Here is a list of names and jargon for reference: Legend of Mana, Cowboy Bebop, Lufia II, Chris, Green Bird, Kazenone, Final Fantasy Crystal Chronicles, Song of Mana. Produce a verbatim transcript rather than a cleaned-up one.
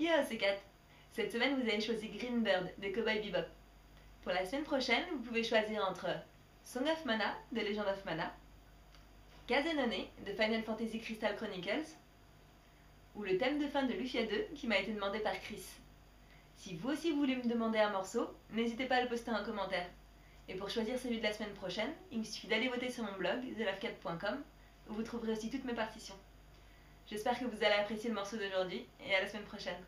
Yo, c'est Kat. Cette semaine, vous avez choisi Green Bird de Cowboy Bebop. Pour la semaine prochaine, vous pouvez choisir entre Song of Mana de Legend of Mana, Kazenone de Final Fantasy Crystal Chronicles, ou le thème de fin de Lufia deux qui m'a été demandé par Chris. Si vous aussi voulez me demander un morceau, n'hésitez pas à le poster en commentaire. Et pour choisir celui de la semaine prochaine, il me suffit d'aller voter sur mon blog, the love cat point com, où vous trouverez aussi toutes mes partitions. J'espère que vous allez apprécier le morceau d'aujourd'hui, et à la semaine prochaine.